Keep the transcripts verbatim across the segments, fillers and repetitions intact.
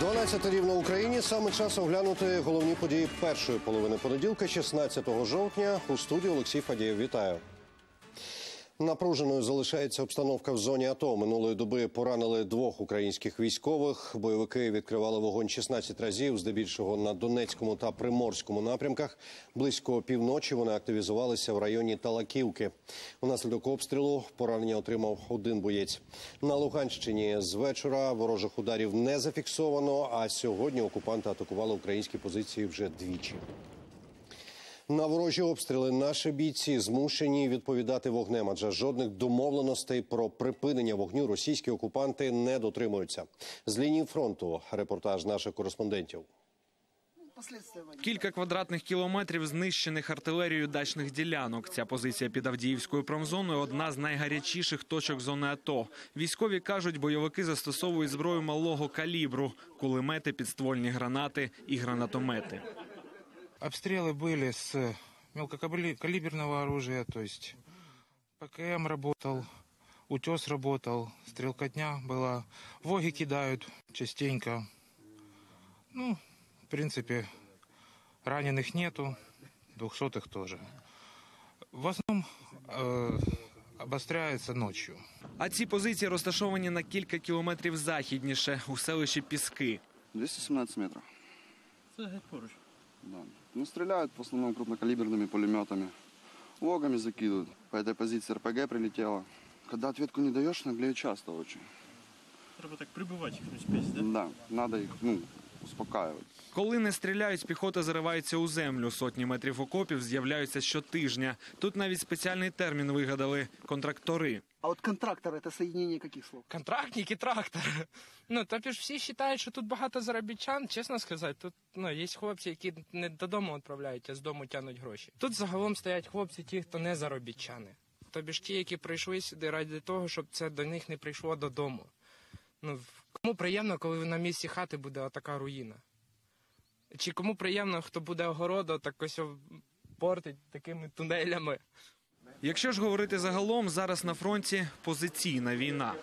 дванадцята рівно Україні. Саме час оглянути головні події першої половини понеділка, шістнадцятого жовтня. У студії Олексій Фадієв. Вітаю. Напруженою залишається обстановка в зоні АТО. Минулої доби поранили двох українських військових. Бойовики відкривали вогонь шістнадцять разів, здебільшого на Донецькому та Приморському напрямках. Близько півночі вони активізувалися в районі Талаківки. Унаслідок обстрілу поранення отримав один боєць. На Луганщині з вечора ворожих ударів не зафіксовано, а сьогодні окупанти атакували українські позиції вже двічі. На ворожі обстріли наші бійці змушені відповідати вогнем, адже жодних домовленостей про припинення вогню російські окупанти не дотримуються. З лінії фронту репортаж наших кореспондентів. Кілька квадратних кілометрів знищених артилерією дачних ділянок. Ця позиція під Авдіївською промзоною – одна з найгарячіших точок зони АТО. Військові кажуть, бойовики застосовують зброю малого калібру – кулемети, підствольні гранати і гранатомети. Обстрелы были с мелкокалиберного оружия, то есть ПКМ работал, утес работал, стрелкотня была. Воги кидают частенько. Ну, в принципе, раненых нету, двухсотых тоже. В основном э, обостряется ночью. А ці позиції розташовані на кілька кілометрів західніше, у селищі Піски. двісті сімнадцять метрів. Це геть поруч. Да. Ну, стреляют в основном крупнокалиберными пулеметами, логами закидывают. По этой позиции РПГ прилетела. Когда ответку не даешь, наглеют часто очень. Треба так прибивать их на спесь, да? Да, надо их, ну, успокаивать. Коли не стріляють, піхота заривається у землю. Сотні метрів окопів з'являються щотижня. Тут навіть спеціальний термін вигадали – контрактори. А от контрактор – це соєднення яких слов? Контрактник і трактор. Ну, тобто ж всі вважають, що тут багато заробітчан, чесно сказати. Тут, ну, є хлопці, які не додому відправляють, а з дому тянуть гроші. Тут загалом стоять хлопці ті, хто не заробітчани. Тобто ж ті, які прийшли сюди ради того, щоб це до них не прийшло додому. Ну, кому приємно, коли на місці хати буде така руїна? Чи кому приємно, хто буде огороду так ось портить такими тунелями? Якщо ж говорити загалом, зараз на фронті позиційна війна.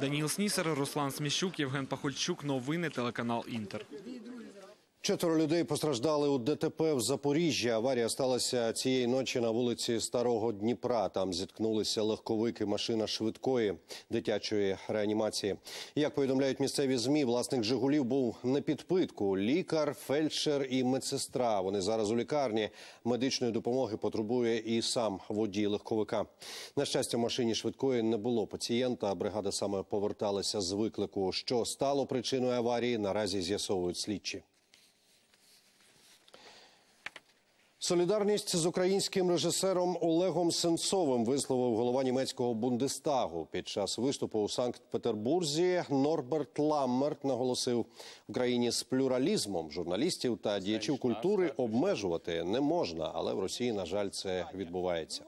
Даніл Снісер, Руслан Сміщук, Євген Пахульчук. Новини, телеканал «Інтер». Четверо людей постраждали у ДТП в Запоріжжі. Аварія сталася цієї ночі на вулиці Старого Дніпра. Там зіткнулися легковик і машина швидкої дитячої реанімації. Як повідомляють місцеві ЗМІ, власник «Жигулів» був на підпитку. Лікар, фельдшер і медсестра. Вони зараз у лікарні. Медичної допомоги потребує і сам водій легковика. На щастя, в машині швидкої не було пацієнта. Бригада саме поверталася з виклику. Що стало причиною аварії, наразі з'ясовують слідчі. Солідарність з українським режисером Олегом Сенцовим висловив голова німецького Бундестагу. Під час виступу у Санкт-Петербурзі Норберт Ламмерт наголосив, в країні з плюралізмом журналістів та діячів культури обмежувати не можна, але в Росії, на жаль, це відбувається.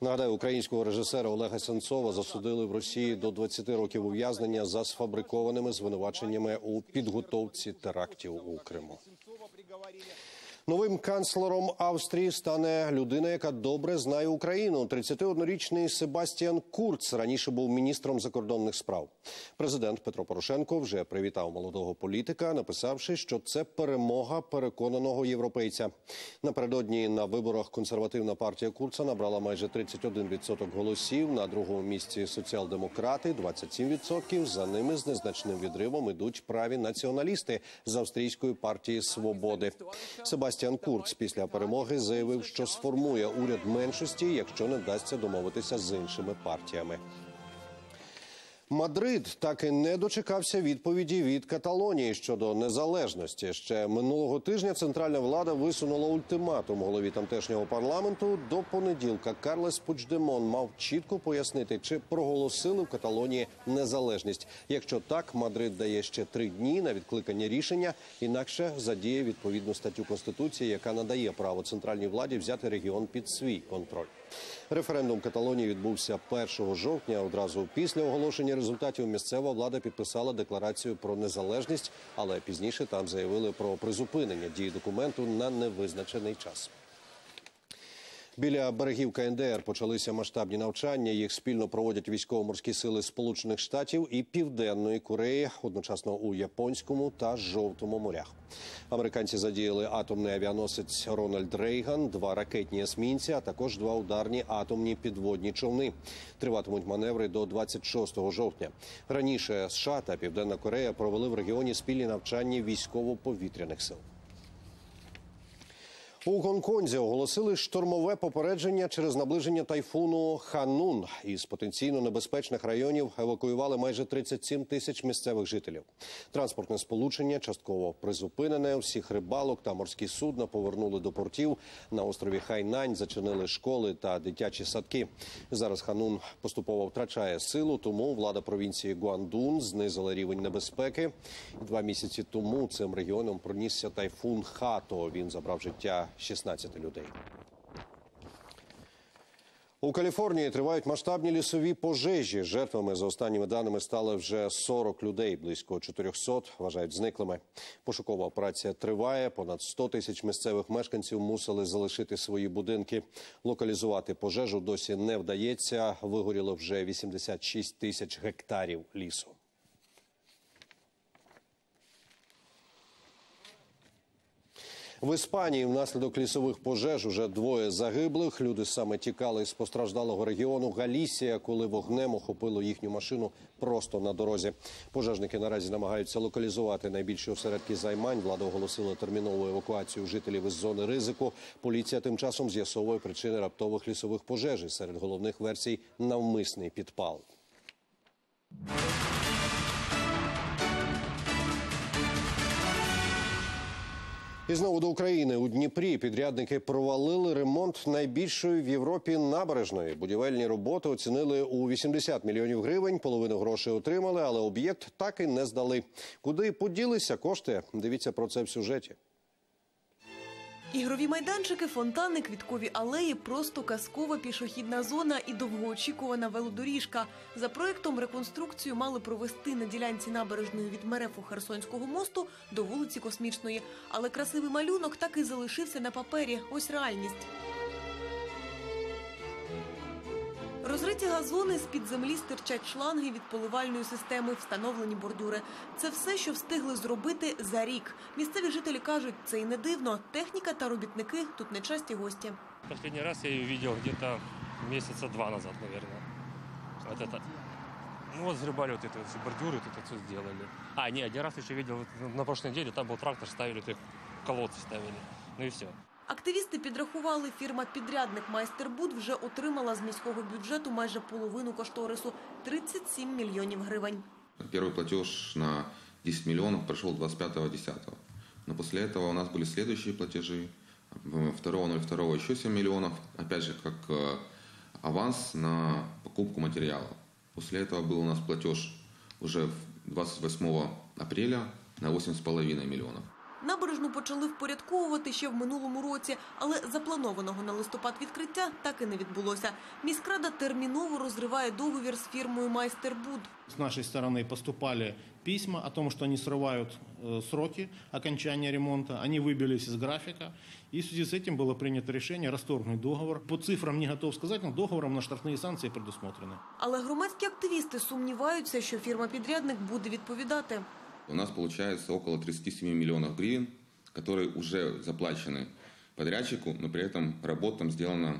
Нагадаю, українського режисера Олега Сенцова засудили в Росії до двадцяти років ув'язнення за сфабрикованими звинуваченнями у підготовці терактів у Криму. Новим канцлером Австрії стане людина, яка добре знає Україну. тридцятиоднорічний Себастьян Курц раніше був міністром закордонних справ. Президент Петро Порошенко вже привітав молодого політика, написавши, що це перемога переконаного європейця. Напередодні на виборах консервативна партія Курца набрала майже тридцять один відсоток голосів. На другому місці соціал-демократи – двадцять сім відсотків. За ними з незначним відривом ідуть праві націоналісти з австрійської партії «Свободи». Себастьян Курц після перемоги заявив, що сформує уряд меншості, якщо не вдасться домовитися з іншими партіями. Мадрид так і не дочекався відповіді від Каталонії щодо незалежності. Ще минулого тижня центральна влада висунула ультиматум голові тамтешнього парламенту. До понеділка Карлес Пучдемон мав чітко пояснити, чи проголосили в Каталонії незалежність. Якщо так, Мадрид дає ще три дні на відкликання рішення, інакше задіє відповідну статтю Конституції, яка надає право центральній владі взяти регіон під свій контроль. Референдум Каталонії відбувся першого жовтня. Одразу після оголошення результатів місцева влада підписала декларацію про незалежність, але пізніше там заявили про призупинення дії документу на невизначений час. Біля берегів КНДР почалися масштабні навчання. Їх спільно проводять військово-морські сили Сполучених Штатів і Південної Кореї, одночасно у Японському та Жовтому морях. Американці задіяли атомний авіаносець «Рональд Рейган», два ракетні есмінці, а також два ударні атомні підводні човни. Триватимуть маневри до двадцять шостого жовтня. Раніше США та Південна Корея провели в регіоні спільні навчання військово-повітряних сил. У Гонконзі оголосили штормове попередження через наближення тайфуну «Ханун». Із потенційно небезпечних районів евакуювали майже тридцять сім тисяч місцевих жителів. Транспортне сполучення частково призупинене, всіх рибалок та морські судна повернули до портів. На острові Хайнань зачинили школи та дитячі садки. Зараз «Ханун» поступово втрачає силу, тому влада провінції Гуандун знизила рівень небезпеки. Два місяці тому цим регіоном пронісся тайфун «Хато». Він забрав життя шістнадцяти людей. У Каліфорнії тривають масштабні лісові пожежі. Жертвами, за останніми даними, стали вже сорок людей. Близько чотирьохсот вважають зниклими. Пошукова операція триває. Понад сто тисяч місцевих мешканців мусили залишити свої будинки. Локалізувати пожежу досі не вдається. Вигоріло вже вісімдесят шість тисяч гектарів лісу. В Іспанії внаслідок лісових пожеж уже двоє загиблих. Люди саме тікали з постраждалого регіону Галісія, коли вогнем охопило їхню машину просто на дорозі. Пожежники наразі намагаються локалізувати найбільші осередки займань. Влада оголосила термінову евакуацію жителів із зони ризику. Поліція тим часом з'ясовує причини раптових лісових пожеж. Серед головних версій – навмисний підпал. І знову до України. У Дніпрі підрядники провалили ремонт найбільшої в Європі набережної. Будівельні роботи оцінили у вісімдесят мільйонів гривень, половину грошей отримали, але об'єкт так і не здали. Куди поділися кошти? Дивіться про це в сюжеті. Ігрові майданчики, фонтани, квіткові алеї, просто казкова пішохідна зона і довгоочікувана велодоріжка. За проєктом реконструкцію мали провести на ділянці набережної від Мерефо-Херсонського мосту до вулиці Космічної. Але красивий малюнок так і залишився на папері. Ось реальність. Розриті газони, з-під землі стирчать шланги від поливальної системи, встановлені бордюри. Це все, що встигли зробити за рік. Місцеві жителі кажуть, це і не дивно. Техніка та робітники тут нечасті гості. Останній раз я її бачив десь місяця два назад, мабуть. Ну, вот сгребали вот эти вот бордюры, тут вот все сделали. А, не, один раз еще видел, на прошлой неделе там был трактор, ставили, колодцы ставили. Ну и все. Активісти підрахували, фірма-підрядник «Майстербуд» вже отримала з міського бюджету майже половину кошторису – тридцять сім мільйонів гривень. Перший платеж на десять мільйонів пройшов двадцять п'ятого десятого. Но після цього у нас були наступні платежі. другого нуль второго ще сім мільйонів, опять же, як аванс на покупку матеріалу. Після цього був у нас платеж вже двадцять восьмого апреля на вісім з половиною мільйонів. Набережну почали впорядковувати ще в минулому році, але запланованого на листопад відкриття так і не відбулося. Міськрада терміново розриває договір з фірмою «Майстербуд». С нашей стороны поступали письма о том, что они срывают сроки окончания ремонта, они выбились из графика, и в связи с этим было принято решение расторгнуть договор. По цифрам не готов сказать, но договором на штрафные санкции предусмотрены. Але громадські активісти сумніваються, що фірма-підрядник буде відповідати. У нас получается около тридцати семи миллионов гривен, которые уже заплачены подрядчику, но при этом работ там сделано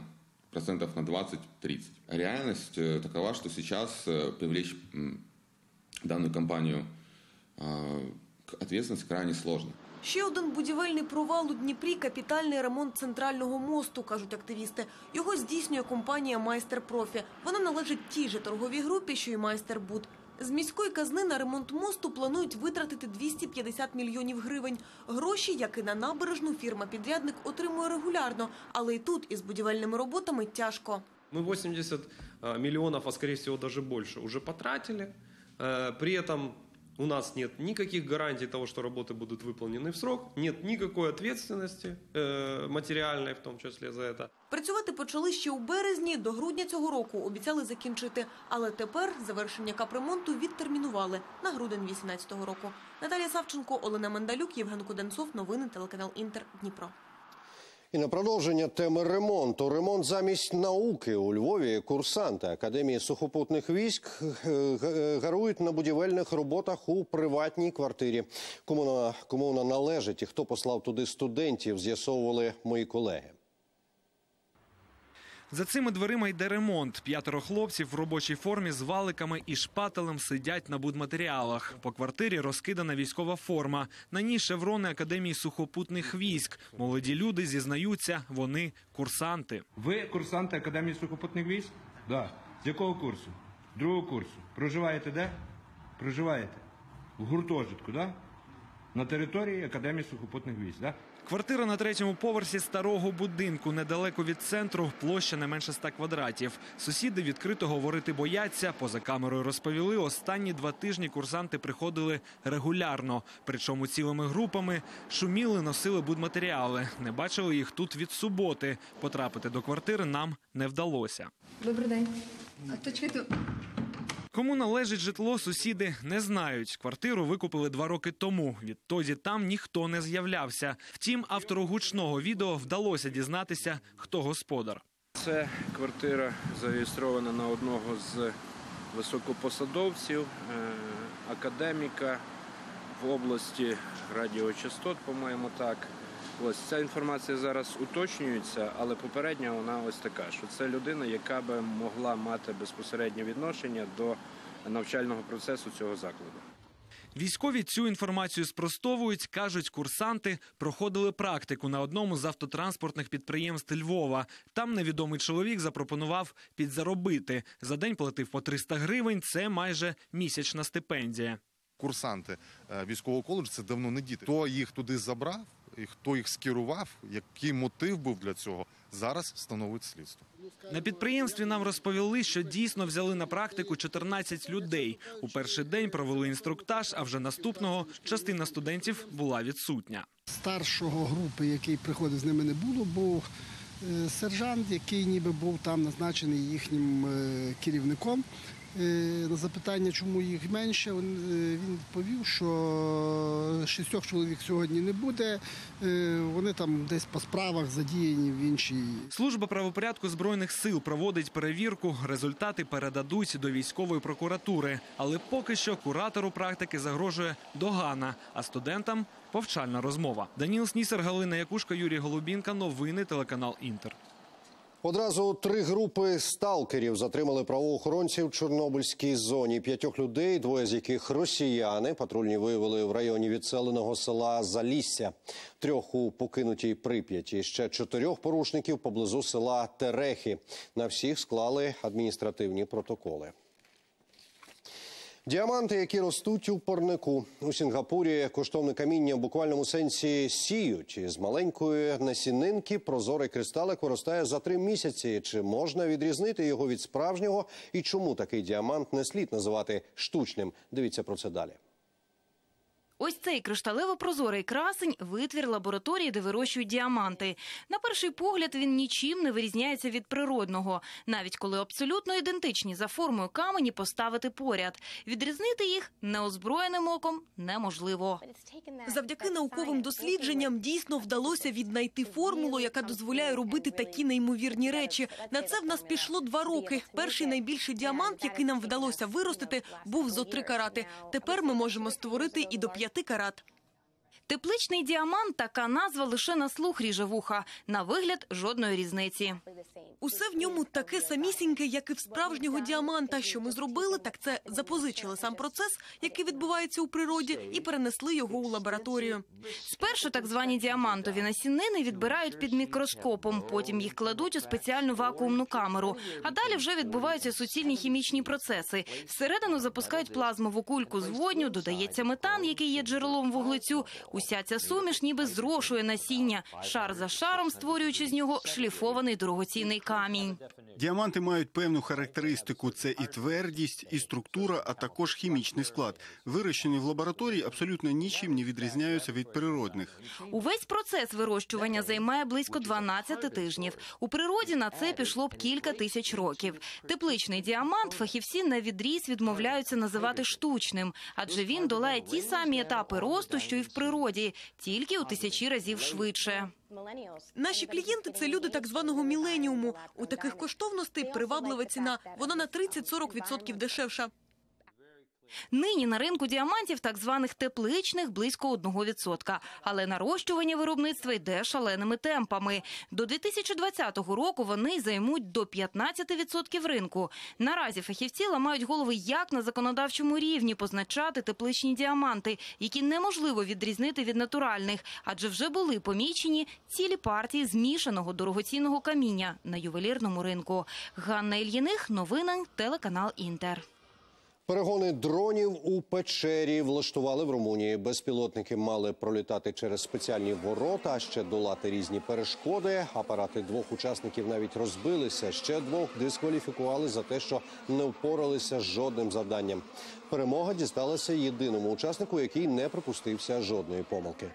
процентов на двадцать-тридцать. Реальность такова, что сейчас привлечь данную компанию к ответственности крайне сложно. Ще один будівельний провал у Дніпрі – капітальний ремонт центрального мосту, кажуть активісти. Його здійснює компанія «Майстер профі». Вона належить тій же торговій групі, що й «Майстербуд». З міської казни на ремонт мосту планують витратити двісті п'ятдесят мільйонів гривень. Гроші, як і на набережну, фірма-підрядник отримує регулярно, але і тут із будівельними роботами тяжко. Ми вісімдесят мільйонів, а скоріше всього, навіть більше, вже потратили. При цьому у нас немає ніяких гарантій того, що роботи будуть виконані в строк, немає ніякої відповідальності матеріальної, в тому числі, за це. Працювати почали ще у березні, до грудня цього року обіцяли закінчити. Але тепер завершення капремонту відтермінували на грудень дві тисячі вісімнадцятого року. Наталія Савченко, Олена Мандалюк, Євген Пахульчук. Новини телеканал «Інтер», Дніпро. І на продовження теми ремонту. Ремонт замість науки. У Львові курсанти Академії сухопутних військ гарують на будівельних роботах у приватній квартирі. Кому вона, кому вона належить і хто послав туди студентів, з'ясовували мої колеги. За цими дверима йде ремонт. П'ятеро хлопців в робочій формі з валиками і шпателем сидять на будматеріалах. По квартирі розкидана військова форма. На ній шеврони Академії сухопутних військ. Молоді люди зізнаються, вони курсанти. Ви курсанти Академії сухопутних військ? Да. З якого курсу? Другого курсу. Проживаєте де? Проживаєте? В гуртожитку, да? На території Академії сухопутних військ, да? Квартира на третьому поверсі старого будинку, недалеко від центру, площа не менше ста квадратів. Сусіди відкрито говорити бояться. Поза камерою розповіли, останні два тижні курсанти приходили регулярно. Причому цілими групами, шуміли, носили будматеріали. Не бачили їх тут від суботи. Потрапити до квартири нам не вдалося. Добрий день. А то чвіту... Кому належить житло, сусіди не знають. Квартиру викупили два роки тому. Відтоді там ніхто не з'являвся. Втім, автору гучного відео вдалося дізнатися, хто господар. Це квартира зареєстрована на одного з високопосадовців, академіка в області радіочастот, по-моєму, так. Ось ця інформація зараз уточнюється, але попередня вона ось така, що це людина, яка би могла мати безпосереднє відношення до навчального процесу цього закладу. Військові цю інформацію спростовують, кажуть, курсанти проходили практику на одному з автотранспортних підприємств Львова. Там невідомий чоловік запропонував підзаробити. За день платив по триста гривень, це майже місячна стипендія. Курсанти військового коледжу – це давно не діти. Хто їх туди забрав? І хто їх скерував, який мотив був для цього, зараз встановить слідство. На підприємстві нам розповіли, що дійсно взяли на практику чотирнадцять людей. У перший день провели інструктаж, а вже наступного частина студентів була відсутня. Старшого групи, який приходив, з ними не було, був сержант, який ніби був там назначений їхнім керівником. На запитання, чому їх менше, він відповів, що шістьох чоловік сьогодні не буде, вони там десь по справах задіяні в іншій. Служба правопорядку Збройних сил проводить перевірку, результати передадуть до військової прокуратури. Але поки що куратору практики загрожує догана, а студентам – повчальна розмова. Даніл Снісер, Галина Якушка, Юрій Голубінка. Новини, телеканал «Інтер». Одразу три групи сталкерів затримали правоохоронці в Чорнобильській зоні. П'ятьох людей, двоє з яких росіяни, патрульні виявили в районі відселеного села Залісся. Трьох у покинутій Прип'яті. Ще чотирьох порушників поблизу села Терехи. На всіх склали адміністративні протоколи. Діаманти, які ростуть у парнику. У Сінгапурі коштовне каміння в буквальному сенсі сіють. З маленької насінинки прозорий кристалик виростає за три місяці. Чи можна відрізнити його від справжнього? І чому такий діамант не слід називати штучним? Дивіться про це далі. Ось цей кришталево-прозорий красень – витвір лабораторії, де вирощують діаманти. На перший погляд, він нічим не вирізняється від природного. Навіть коли абсолютно ідентичні за формою камені поставити поряд. Відрізнити їх неозброєним оком неможливо. Завдяки науковим дослідженням дійсно вдалося віднайти формулу, яка дозволяє робити такі неймовірні речі. На це в нас пішло два роки. Перший найбільший діамант, який нам вдалося виростити, був зо три карати. Тепер ми можемо створити і до п'яти. Карат. Тепличний діамант – така назва лише на слух ріже вуха. На вигляд – жодної різниці. Усе в ньому таке самісіньке, як і в справжнього діаманта. Що ми зробили, так це запозичили сам процес, який відбувається у природі, і перенесли його у лабораторію. Спершу так звані діамантові насінини відбирають під мікроскопом, потім їх кладуть у спеціальну вакуумну камеру. А далі вже відбуваються суцільні хімічні процеси. Всередину запускають плазмову кульку з водню, додається метан, який є джерелом вуглецю. Уся ця суміш ніби зрошує насіння, шар за шаром створюючи з нього шліфований дорогоцінний камінь. Діаманти мають певну характеристику – це і твердість, і структура, а також хімічний склад. Вирощені в лабораторії абсолютно нічим не відрізняються від природних. Увесь процес вирощування займає близько дванадцяти тижнів. У природі на це пішло б кілька тисяч років. Тепличний діамант фахівці на відріз відмовляються називати штучним, адже він долає ті самі етапи росту, що і в природі. Тільки у тисячі разів швидше. Наші клієнти – це люди так званого міленіуму. У таких коштовностей приваблива ціна. Вона на тридцять-сорок відсотків дешевша. Нині на ринку діамантів так званих тепличних близько одного відсотка. Але нарощування виробництва йде шаленими темпами. До дві тисячі двадцятого року вони займуть до п'ятнадцяти відсотків ринку. Наразі фахівці ламають голови, як на законодавчому рівні позначати тепличні діаманти, які неможливо відрізнити від натуральних, адже вже були помічені цілі партії змішаного дорогоцінного каміння на ювелірному ринку. Ганна Ільїних, новини, телеканал «Інтер». Перегони дронів у печері влаштували в Румунії. Безпілотники мали пролітати через спеціальні ворота, а ще долати різні перешкоди. Апарати двох учасників навіть розбилися, ще двох дискваліфікували за те, що не впоралися з жодним завданням. Перемога дісталася єдиному учаснику, який не припустився жодної помилки.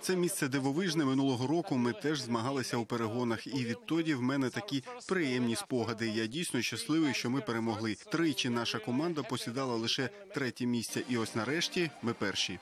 Це місце дивовижне. Минулого року ми теж змагалися у перегонах. І відтоді в мене такі приємні спогади. Я дійсно щасливий, що ми перемогли. Тричі наша команда посідала лише третє місце. І ось нарешті ми перші.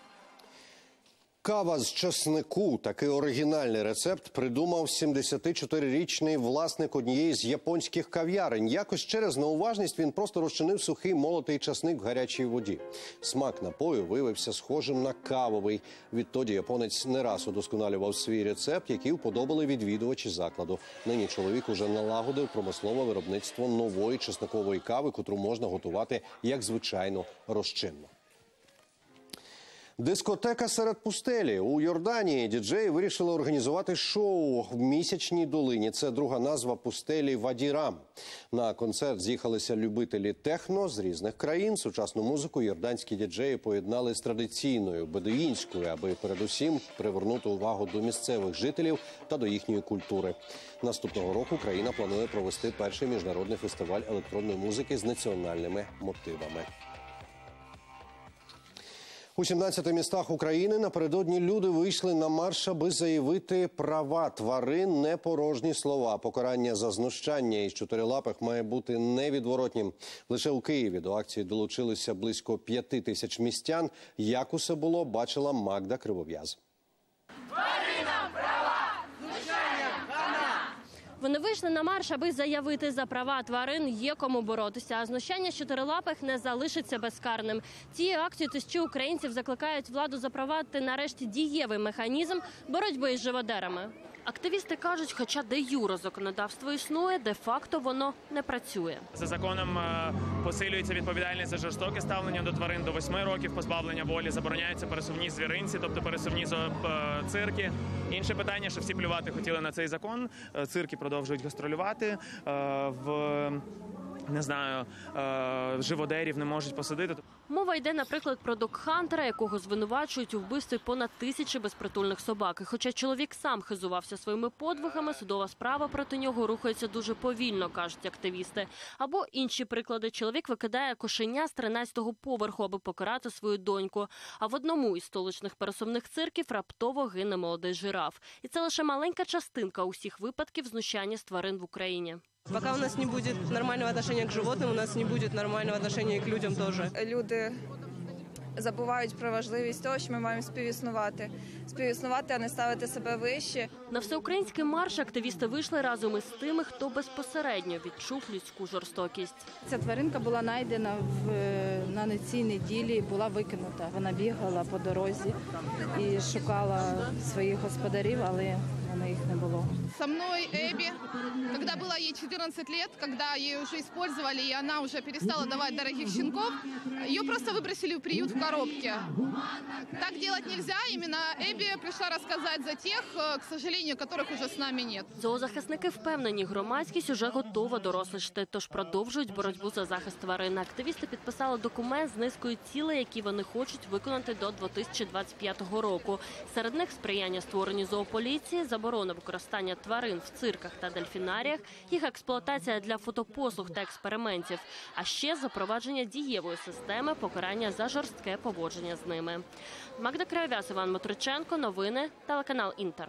Кава з часнику – такий оригінальний рецепт придумав сімдесятичотирирічний власник однієї з японських кав'ярень. Якось через неуважність він просто розчинив сухий молотий часник в гарячій воді. Смак напою виявився схожим на кавовий. Відтоді японець не раз удосконалював свій рецепт, який вподобали відвідувачі закладу. Нині чоловік уже налагодив промислове виробництво нової часникової кави, котру можна готувати як звичайну розчинну. Дискотека серед пустелі. У Йорданії діджеї вирішили організувати шоу в Місячній долині. Це друга назва пустелі Вадірам. На концерт з'їхалися любителі техно з різних країн. Сучасну музику йорданські діджеї поєднали з традиційною бедуїнською, аби передусім привернути увагу до місцевих жителів та до їхньої культури. Наступного року країна планує провести перший міжнародний фестиваль електронної музики з національними мотивами. У сімнадцяти містах України напередодні люди вийшли на марш, аби заявити права тварин, не порожні слова. Покарання за знущання із чотирилапих має бути невідворотнім. Лише у Києві до акції долучилися близько п'яти тисяч містян. Як усе було, бачила Магда Кривов'яз. Тваринам права! Знущанням хана! Вони вийшли на марш, аби заявити за права тварин, є кому боротися. А знущання з чотирилапих не залишиться безкарним. Цією акцією тисячі українців закликають владу запровадити нарешті дієвий механізм боротьби із живодерами. Активісти кажуть, хоча де-юре законодавство існує, де-факто воно не працює. За законом посилюється відповідальність за жорстоке ставлення до тварин до восьми років, позбавлення волі, забороняються пересувні звіринці, тобто пересувні цирки. Інше питання, що всі плювати хотіли на цей закон, цирки продовжують гастролювати, в... не знаю, живодерів не можуть посадити. Мова йде, наприклад, про догхантера, якого звинувачують у вбивстві понад тисячі безпритульних собак. І хоча чоловік сам хизувався своїми подвигами, судова справа проти нього рухається дуже повільно, кажуть активісти. Або інші приклади. Чоловік викидає кошеня з тринадцятого поверху, аби покарати свою доньку. А в одному із столичних пересувних цирків раптово гине молодий жираф. І це лише маленька частинка усіх випадків знущання з тварин в Україні. Пока у нас не будет нормального отношения к животным, у нас не будет нормального отношения и к людям тоже. Люди забувають про важливість того, що ми маємо співіснувати. Співіснувати, а не ставити себе вище. На всеукраїнський марш активісти вийшли разом із тими, хто безпосередньо відчув людську жорстокість. Ця тваринка була знайдена в, на цій неділі, була викинута. Вона бігала по дорозі і шукала своїх господарів, але на їх не було. Со мною Эбби, когда было ей четырнадцать лет, когда ее уже использовали, и она уже перестала давать дорогих щенков, ее просто выбросили в приют в коробке. Так делать нельзя, именно Эбби пришла рассказать за тех, к сожалению, которых уже с нами нет. Зоозахисники впевнені, громадськість уже готова дорослішати, тож продовжують боротьбу за захист тварин. Активісти підписали документ з низкою цілей, які вони хочуть виконати до дві тисячі двадцять п'ятого року. Серед них сприяння створенню зоополіції, заборона використання тварин в цирках та дельфінаріях, їх експлуатація для фотопослуг та експериментів, а ще запровадження дієвої системи покарання за жорстке поводження з ними. Магда Кривов'яз, Іван Мотриченко, новини, телеканал «Інтер».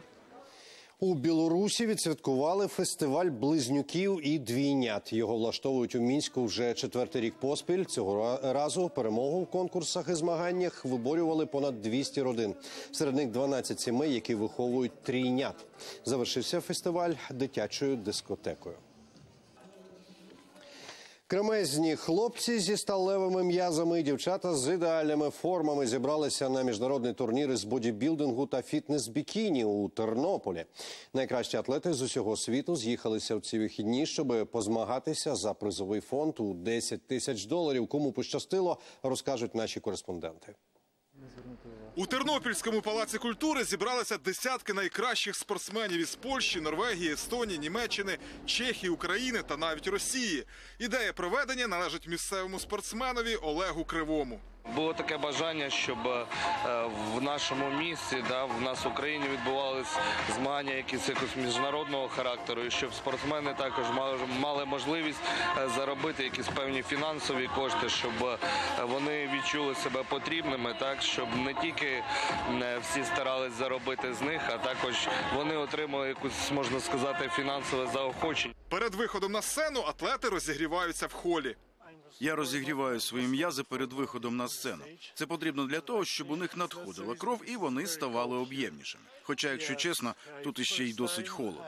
У Білорусі відсвяткували фестиваль близнюків і двійнят. Його влаштовують у Мінську вже четвертий рік поспіль. Цього разу перемогу в конкурсах і змаганнях виборювали понад двісті родин. Серед них дванадцять сімей, які виховують трійнят. Завершився фестиваль дитячою дискотекою. Кремезні хлопці зі сталевими м'язами і дівчата з ідеальними формами зібралися на міжнародний турнір із бодібілдингу та фітнес-бікіні у Тернополі. Найкращі атлети з усього світу з'їхалися в ці вихідні, щоб позмагатися за призовий фонд у десять тисяч доларів. Кому пощастило, розкажуть наші кореспонденти. У Тернопільському палаці культури зібралися десятки найкращих спортсменів із Польщі, Норвегії, Естонії, Німеччини, Чехії, України та навіть Росії. Ідея проведення належить місцевому спортсменові Олегу Кривому. Було таке бажання, щоб в нашому місті, да, в нас в Україні відбувалися змагання якісь якось міжнародного характеру, і щоб спортсмени також мали можливість заробити якісь певні фінансові кошти, щоб вони відчули себе потрібними, так, щоб не тільки всі старались заробити з них, а також вони отримали якусь, можна сказати, фінансове заохочення. Перед виходом на сцену атлети розігріваються в холі. Я розігріваю свої м'язи перед виходом на сцену. Це потрібно для того, щоб у них надходила кров і вони ставали об'ємнішими. Хоча, якщо чесно, тут іще й досить холодно.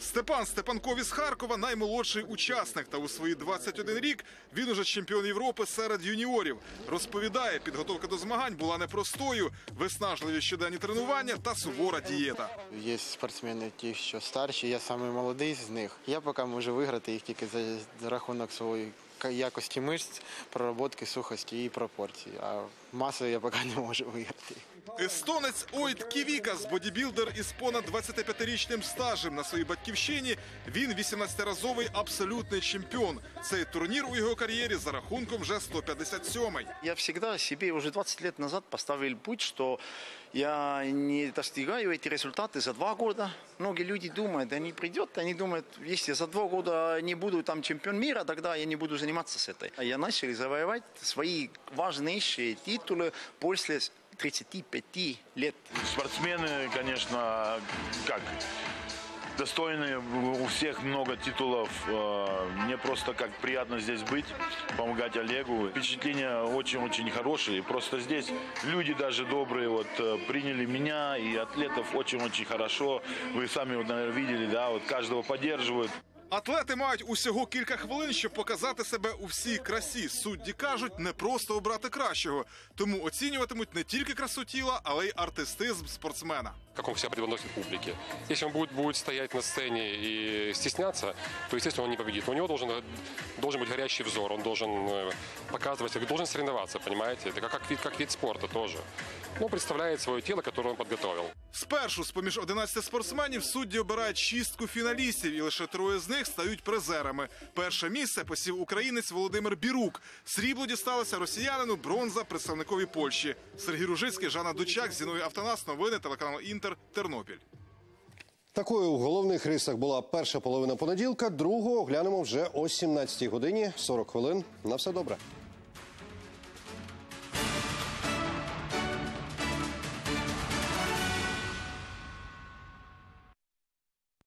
Степан Степанков із Харкова – наймолодший учасник. Та у свої двадцять один рік він уже чемпіон Європи серед юніорів. Розповідає, підготовка до змагань була непростою. Виснажливі щоденні тренування та сувора дієта. Є спортсмени ті, що старші, я самий молодий з них. Я поки можу виграти їх тільки за рахунок своєї якості мишць, проработки, сухості і пропорції. А масою я поки не можу виграти. Естонець Ойт Ківікас – бодібілдер із понад двадцятип'ятирічним стажем. На своїй батьківщині він вісімнадцятиразовий абсолютний чемпіон. Цей турнір у його кар'єрі за рахунком вже сто п'ятдесят сьомий. Я завжди собі вже двадцять років назад поставив путь, що я не достигаю ці результати за два роки. Багато людей думають, що не прийде, вони думають, якщо за два роки не буду там чемпіон світу, тоді я не буду займатися з цим. Я почав завоювати свої важливіші титули після тридцати пяти лет. Спортсмены, конечно, как достойные, у всех много титулов. Мне просто как приятно здесь быть, помогать Олегу. Впечатления очень-очень хорошие. Просто здесь люди даже добрые вот приняли меня и атлетов очень-очень хорошо. Вы сами, наверное, видели, да, вот каждого поддерживают. Атлети мають усього кілька хвилин, щоб показати себе у всій красі. Судді кажуть, не просто обрати кращого. Тому оцінюватимуть не тільки красу тіла, але й артистизм спортсмена. Як він себе підносить публіці. Якщо він буде стояти на сцені і стіснятися, то, звісно, він не победить. У нього має бути гарячий взор, він має показувати, він має соревноватися, розумієте? Це як вид спорту теж. Ну, представляє своє тіло, яке він підготував. Спершу з-поміж одинадцяти спортсменів судді обирають шістку фіналістів, і лише троє з них стають призерами. Перше місце посів українець Володимир Бірук. Срібло дісталося росіянину, бронза – представникові Польщі. Сергій Ружицький, Жанна Дучак, Зіновій Автонас, новини, телеканал «Інтер», Тернопіль. Такою в головних рисах була перша половина понеділка, другу оглянемо вже о сімнадцятій годині. сорок хвилин. На все добре.